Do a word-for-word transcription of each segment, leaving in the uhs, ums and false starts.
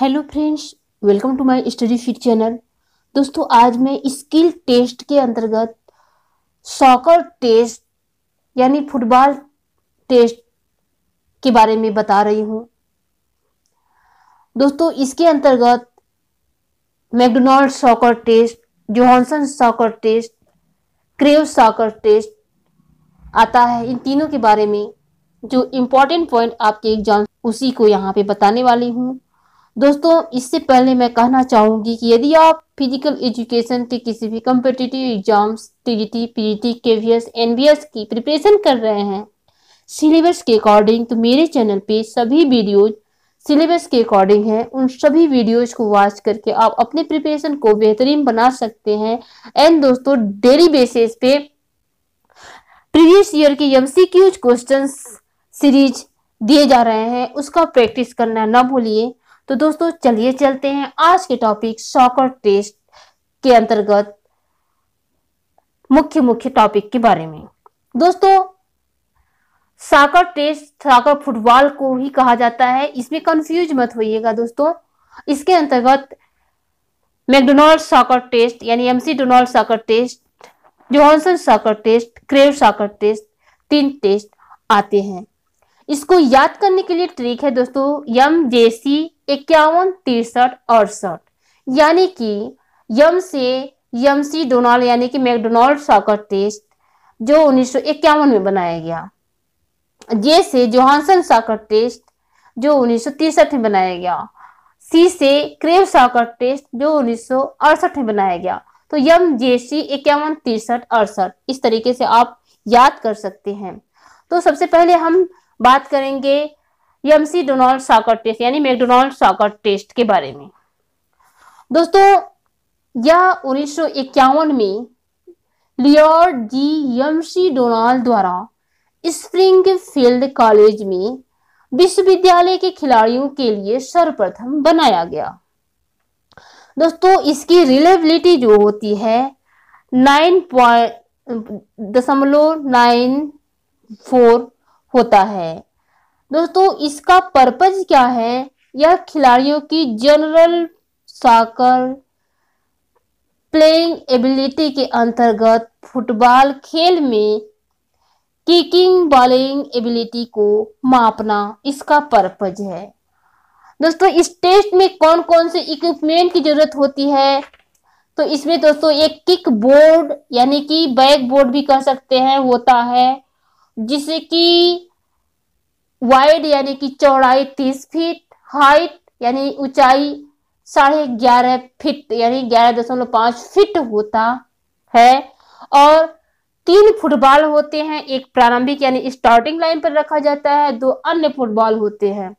Hello friends, welcome to my study fit channel. दोस्तों, आज मैं स्किल टेस्ट के अंतर्गत सॉकर टेस्ट यानी फुटबॉल टेस्ट के बारे में बता रही हूँ। दोस्तों, इसके अंतर्गत McDonald soccer test, Johnson soccer test, Crew soccer test आता है। इन तीनों के बारे में जो इम्पोर्टेंट पॉइंट आपके एग्जाम, उसी को यहाँ पे बताने वाली हूँ। दोस्तों, इससे पहले मैं कहना चाहूँगी कि यदि आप फिजिकल एजुकेशन के किसी भी competitive exams TGT, PGT, KVS, NBS की प्रिपरेशन कर रहे हैं सिलेबस के अकॉर्डिंग, तो मेरे चैनल पे सभी वीडियोज सिलेबस के अकॉर्डिंग हैं। उन सभी वीडियोज को वॉच करके आप अपने प्रिपरेशन को बेहतरीन बना सकते हैं। एंड दोस्तों, डेली बेसिस पे प्रीवियस ईयर के एमसीक्यूज क्वेश्चन सीरीज दिए जा रहे हैं, उसका प्रैक्टिस करना ना भूलिए। तो दोस्तों, चलिए चलते हैं आज के टॉपिक सॉकर टेस्ट के अंतर्गत मुख्य मुख्य टॉपिक के बारे में। दोस्तों, सॉकर टेस्ट, सॉकर फुटबॉल को ही कहा जाता है, इसमें कंफ्यूज मत होइएगा। दोस्तों, इसके अंतर्गत मैकडोनाल्ड सॉकर टेस्ट यानी McDonald soccer test, Johnson soccer test, Crew soccer test, तीन टेस्ट आते हैं। इसको याद करने के लिए ट्रिक है दोस्तों, यम जे सी इक्यावन तिरसठ अड़सठ, यानी कि यम से यम सी डोनाल्ड यानी कि मैकडोनाल्ड सॉकर टेस्ट जो उन्नीस सौ इक्यावन में बनाया गया, जे से जोहानसन सॉकर टेस्ट जो उन्नीस सौ तिरसठ में बनाया गया, सी से क्रेव सॉकर टेस्ट जो उन्नीस सौ अड़सठ में बनाया गया। तो यम जे सी इक्यावन तिरसठ अड़सठ इस तरीके से आप याद कर सकते हैं। तो सबसे पहले हम बात करेंगे मैकडोनाल्ड सॉकर टेस्ट यानी मैकडोनाल्ड सॉकर टेस्ट के बारे में। दोस्तों, यह उन्नीस सौ इक्यावन में लियोर्ड जी मैकडोनाल्ड द्वारा स्प्रिंगफील्ड कॉलेज में विश्वविद्यालय के खिलाड़ियों के लिए सर्वप्रथम बनाया गया। दोस्तों, इसकी रिलेबिलिटी जो होती है नाइन पॉइंट दशमलव नाइन फोर होता है। दोस्तों, इसका पर्पज क्या है? यह खिलाड़ियों की जनरल सॉकर प्लेइंग एबिलिटी के अंतर्गत फुटबॉल खेल में किकिंग, बॉलिंग एबिलिटी को मापना इसका पर्पज है। दोस्तों, इस टेस्ट में कौन कौन से इक्विपमेंट की जरूरत होती है? तो इसमें दोस्तों एक किक बोर्ड यानी कि बैक बोर्ड भी कह सकते हैं होता है, जिसे कि वाइड यानी कि चौड़ाई तीस फीट, हाइट यानी ऊंचाई साढ़े ग्यारह फीट यानी ग्यारह दशमलव पाँच फीट होता है, और तीन फुटबॉल होते हैं। एक प्रारंभिक यानी स्टार्टिंग लाइन पर रखा जाता है, दो अन्य फुटबॉल होते हैं,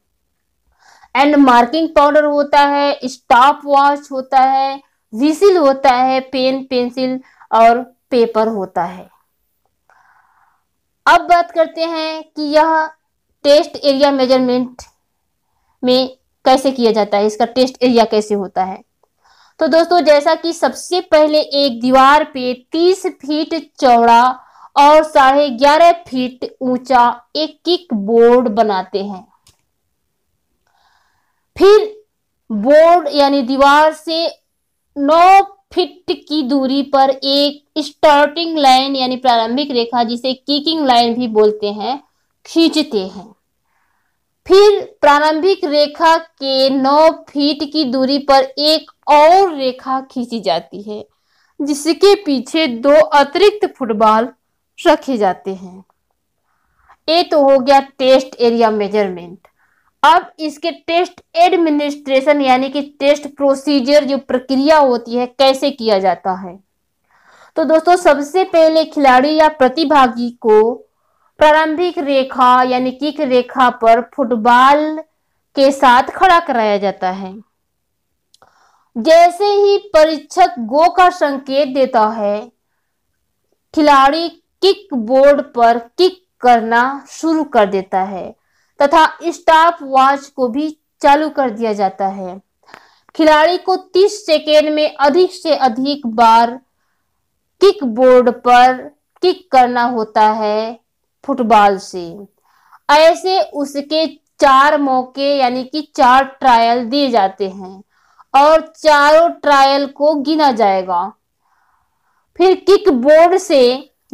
एंड मार्किंग पाउडर होता है, स्टॉप वॉच होता है, विसिल होता है, पेन पेंसिल और पेपर होता है। अब बात करते हैं कि यह टेस्ट एरिया मेजरमेंट में कैसे किया जाता है, इसका टेस्ट एरिया कैसे होता है। तो दोस्तों, जैसा कि सबसे पहले एक दीवार पे तीस फीट चौड़ा और साढ़े ग्यारह फीट ऊंचा एक किक बोर्ड बनाते हैं, फिर बोर्ड यानी दीवार से नौ फिट की दूरी पर एक स्टार्टिंग लाइन यानी प्रारंभिक रेखा, जिसे किकिंग लाइन भी बोलते हैं, खींचते हैं। फिर प्रारंभिक रेखा के नौ फीट की दूरी पर एक और रेखा खींची जाती है, जिसके पीछे दो अतिरिक्त फुटबॉल रखे जाते हैं। ये तो हो गया टेस्ट एरिया मेजरमेंट। अब इसके टेस्ट एडमिनिस्ट्रेशन यानी कि टेस्ट प्रोसीजर जो प्रक्रिया होती है, कैसे किया जाता है। तो दोस्तों, सबसे पहले खिलाड़ी या प्रतिभागी को प्रारंभिक रेखा यानी किक रेखा पर फुटबॉल के साथ खड़ा कराया जाता है। जैसे ही परीक्षक गो का संकेत देता है, खिलाड़ी किक बोर्ड पर किक करना शुरू कर देता है तथा स्टॉप वॉच को भी चालू कर दिया जाता है। खिलाड़ी को तीस सेकेंड में अधिक से अधिक बार किक बोर्ड पर किक करना होता है फुटबॉल से। ऐसे उसके चार मौके यानी कि चार ट्रायल दिए जाते हैं और चारों ट्रायल को गिना जाएगा। फिर किक बोर्ड से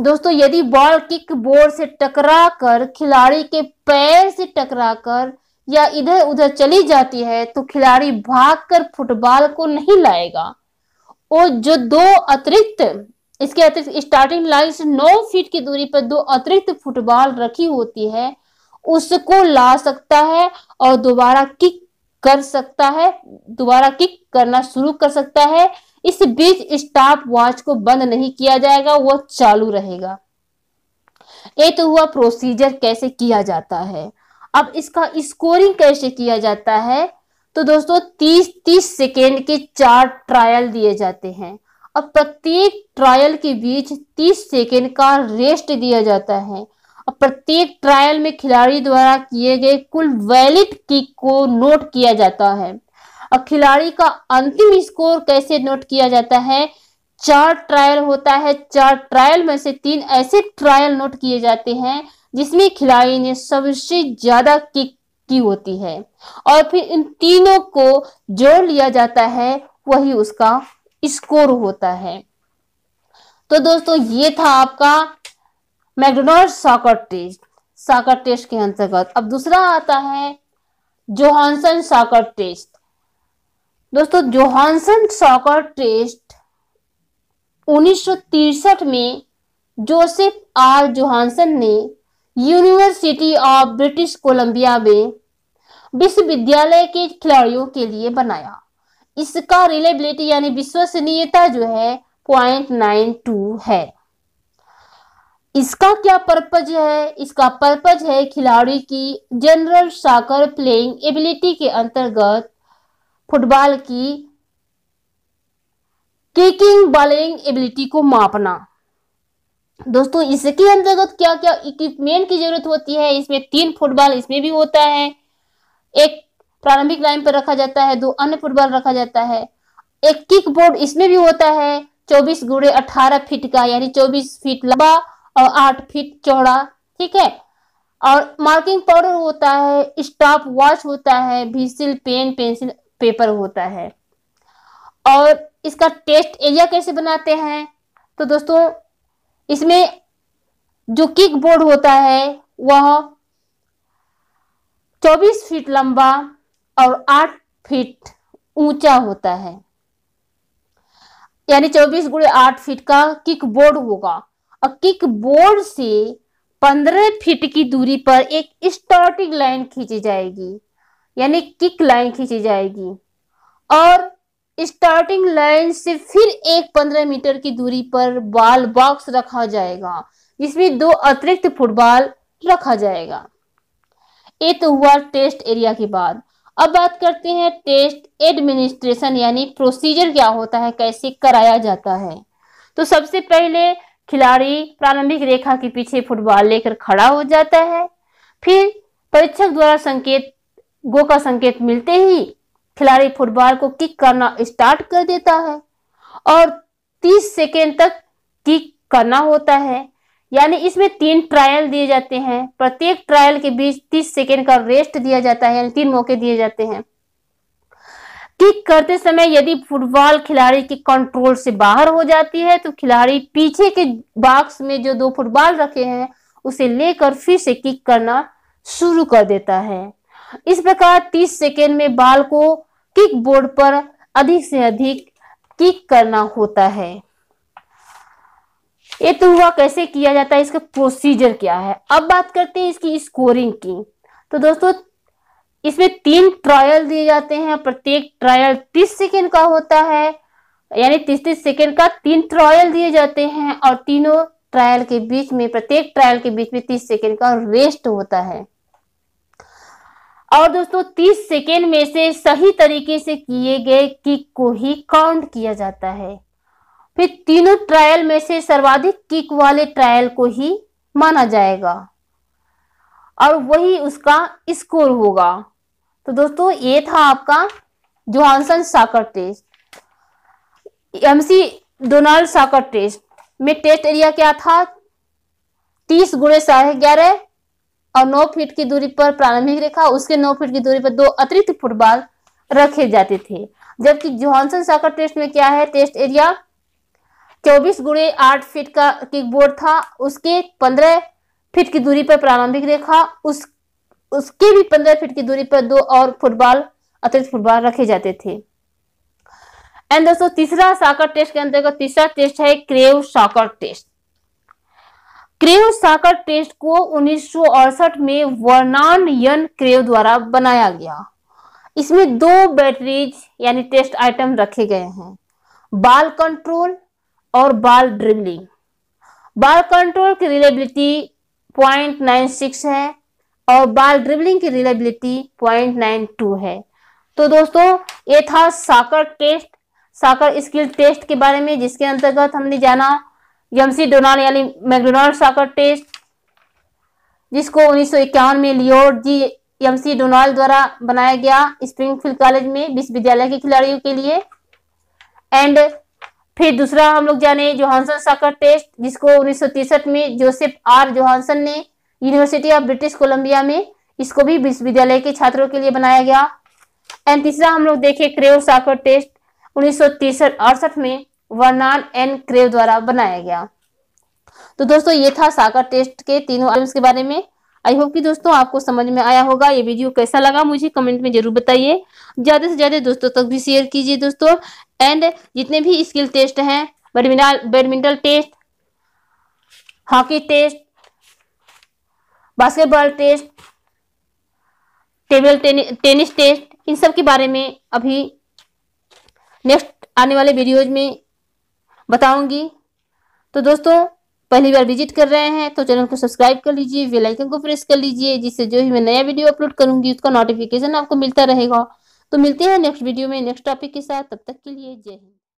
दोस्तों यदि बॉल किक बोर्ड से टकराकर खिलाड़ी के पैर से टकराकर या इधर उधर चली जाती है तो खिलाड़ी भागकर फुटबॉल को नहीं लाएगा। और जो दो अतिरिक्त इसके अतिरिक्त स्टार्टिंग लाइन से नौ फीट की दूरी पर दो अतिरिक्त फुटबॉल रखी होती है उसको ला सकता है और दोबारा किक कर सकता है, दोबारा किक करना शुरू कर सकता है। इस बीच स्टॉप वॉच को बंद नहीं किया जाएगा, वह चालू रहेगा। ये तो हुआ प्रोसीजर कैसे किया जाता है। अब इसका स्कोरिंग कैसे किया जाता है तो दोस्तों तीस तीस सेकेंड के चार ट्रायल दिए जाते हैं। अब प्रत्येक ट्रायल के बीच तीस सेकेंड का रेस्ट दिया जाता है। अब प्रत्येक ट्रायल में खिलाड़ी द्वारा किए गए कुल वैलिड किक को नोट किया जाता है। अब खिलाड़ी का अंतिम स्कोर कैसे नोट किया जाता है, चार ट्रायल होता है, चार ट्रायल में से तीन ऐसे ट्रायल नोट किए जाते हैं जिसमें खिलाड़ी ने सबसे ज्यादा किक की होती है और फिर इन तीनों को जोड़ लिया जाता है, वही उसका स्कोर होता है। तो दोस्तों ये था आपका McDonald soccer test soccer test के अंतर्गत। अब दूसरा आता है जोहानसन सॉकर टेस्ट। दोस्तों जोहानसन सॉकर टेस्ट उन्नीस सौ तिरसठ में जोसेफ आर जोहानसन ने यूनिवर्सिटी ऑफ ब्रिटिश कोलंबिया में विश्वविद्यालय के खिलाड़ियों के लिए बनाया। इसका रिलायबिलिटी यानी विश्वसनीयता जो है पॉइंट नाइन टू है। इसका क्या पर्पज है, इसका पर्पज है खिलाड़ी की जनरल सॉकर प्लेइंग एबिलिटी के अंतर्गत फुटबॉल की किकिंग बॉलिंग एबिलिटी को मापना। दोस्तों इसके अंतर्गत क्या क्या इक्विपमेंट की जरूरत होती है, इसमें तीन फुटबॉल इसमें भी होता है, एक प्रारंभिक लाइन पर रखा जाता है, दो अन्य फुटबॉल रखा जाता है, एक किक बोर्ड इसमें भी होता है चौबीस गुड़े अठारह फीट का यानी चौबीस फीट लंबा और आठ फीट चौड़ा, ठीक है, और मार्किंग पाउडर होता है, स्टॉप वॉच होता है, भिसिल पेन पेंसिल पेपर होता है। और इसका टेस्ट एरिया कैसे बनाते हैं तो दोस्तों इसमें जो किक बोर्ड होता है वह चौबीस फीट लंबा और आठ फीट ऊंचा होता है यानी चौबीस गुणे आठ फीट का किक बोर्ड होगा। और किक बोर्ड से पंद्रह फीट की दूरी पर एक स्टार्टिंग लाइन खींची जाएगी यानी किक लाइन खींची जाएगी और स्टार्टिंग लाइन से फिर एक पंद्रह मीटर की दूरी पर बॉल बॉक्स रखा जाएगा जिसमें दो अतिरिक्त फुटबॉल रखा जाएगा। ये तो हुआ टेस्ट एरिया के बाद। अब बात करते हैं टेस्ट एडमिनिस्ट्रेशन यानी प्रोसीजर क्या होता है, कैसे कराया जाता है। तो सबसे पहले खिलाड़ी प्रारंभिक रेखा के पीछे फुटबॉल लेकर खड़ा हो जाता है। फिर परीक्षक द्वारा संकेत गो का संकेत मिलते ही खिलाड़ी फुटबॉल को किक करना स्टार्ट कर देता है और तीस सेकेंड तक किक करना होता है। यानी इसमें तीन ट्रायल दिए जाते हैं, प्रत्येक ट्रायल के बीच तीस सेकेंड का रेस्ट दिया जाता है यानी तीन मौके दिए जाते हैं। किक करते समय यदि फुटबॉल खिलाड़ी के कंट्रोल से बाहर हो जाती है तो खिलाड़ी पीछे के बॉक्स में जो दो फुटबॉल रखे हैं उसे लेकर फिर से किक करना शुरू कर देता है। इस प्रकार तीस सेकेंड में बॉल को किक बोर्ड पर अधिक से अधिक किक करना होता है। ये तो हुआ कैसे किया जाता है, इसका प्रोसीजर क्या है। अब बात करते हैं इसकी स्कोरिंग की। तो दोस्तों इसमें तीन ट्रायल दिए जाते हैं, प्रत्येक ट्रायल तीस सेकेंड का होता है यानी तीस तीस सेकेंड का तीन ट्रायल दिए जाते हैं और तीनों ट्रायल के बीच में प्रत्येक ट्रायल के बीच में तीस सेकेंड का रेस्ट होता है। और दोस्तों तीस सेकेंड में से सही तरीके से किए गए किक को ही काउंट किया जाता है। फिर तीनों ट्रायल में से सर्वाधिक किक वाले ट्रायल को ही माना जाएगा और वही उसका स्कोर होगा। तो दोस्तों ये था आपका Johnson soccer test. McDonald soccer test में टेस्ट एरिया क्या था, तीस गुणे साढ़े ग्यारह और नौ फीट की दूरी पर प्रारंभिक रेखा, उसके नौ फीट की दूरी पर दो अतिरिक्त फुटबॉल रखे जाते थे। जबकि जॉनसन सॉकर टेस्ट में क्या है, टेस्ट एरिया चौबीस गुणे आठ फीट का किक बोर्ड था, उसके पंद्रह फीट की दूरी पर प्रारंभिक रेखा, उस उसके भी पंद्रह फीट की दूरी पर दो और फुटबॉल अतिरिक्त फुटबॉल रखे जाते थे। एंड दोस्तों तीसरा सॉकर टेस्ट के अंतर्गत तीसरा टेस्ट है Crew soccer test. Crew soccer test को उन्नीस सौ अड़सठ में वर्नॉन यन क्रेव द्वारा बनाया गया। इसमें दो बैटरीज यानी टेस्ट आइटम रखे गए हैं, बॉल कंट्रोल और बॉल ड्रिबलिंग। बॉल कंट्रोल की रिलायबिलिटी पॉइंट नाइन सिक्स है और बॉल ड्रिबलिंग की रिलायबिलिटी पॉइंट नाइन टू है। तो दोस्तों ये था soccer test, soccer skill test के बारे में, जिसके अंतर्गत हमने जाना यमसी डोनाल्ड यानी मैकडोनाल्ड सॉकर टेस्ट, जिसको उन्नीस सौ इक्यावन में लियोर्ड जी यमसी डोनाल्ड द्वारा बनाया गया स्प्रिंगफील्ड कॉलेज में विश्वविद्यालय के खिलाड़ियों के लिए। एंड फिर दूसरा हम लोग जाने जोहानसन सॉकर टेस्ट, जिसको उन्नीस सौ तिरसठ में जोसेफ आर जोहानसन ने यूनिवर्सिटी ऑफ ब्रिटिश कोलंबिया में, इसको भी विश्वविद्यालय के छात्रों के लिए बनाया गया। एंड तीसरा हम लोग देखे क्रेव सॉकर टेस्ट, उन्नीस सौ तिरसठ अड़सठ में वर्नॉन एन क्रेव द्वारा बनाया गया। तो दोस्तों ये था सॉकर टेस्ट के तीनों आइटम्स के बारे में। आई होप कि दोस्तों आपको समझ में आया होगा। ये वीडियो कैसा लगा मुझे कमेंट में जरूर बताइए, ज़्यादा से ज़्यादा दोस्तों तक भी शेयर कीजिए दोस्तों। एंड जितने भी स्किल टेस्ट हैं, badminton badminton test, hockey test, basketball test, table tennis, tennis test, इन सब के बारे में अभी नेक्स्ट आने वाले वीडियोज में बताऊंगी। तो दोस्तों पहली बार विजिट कर रहे हैं तो चैनल को सब्सक्राइब कर लीजिए, बेल आइकन को प्रेस कर लीजिए, जिससे जो ही मैं नया वीडियो अपलोड करूंगी उसका नोटिफिकेशन आपको मिलता रहेगा। तो मिलते हैं नेक्स्ट वीडियो में नेक्स्ट टॉपिक के साथ, तब तक के लिए जय हिंद।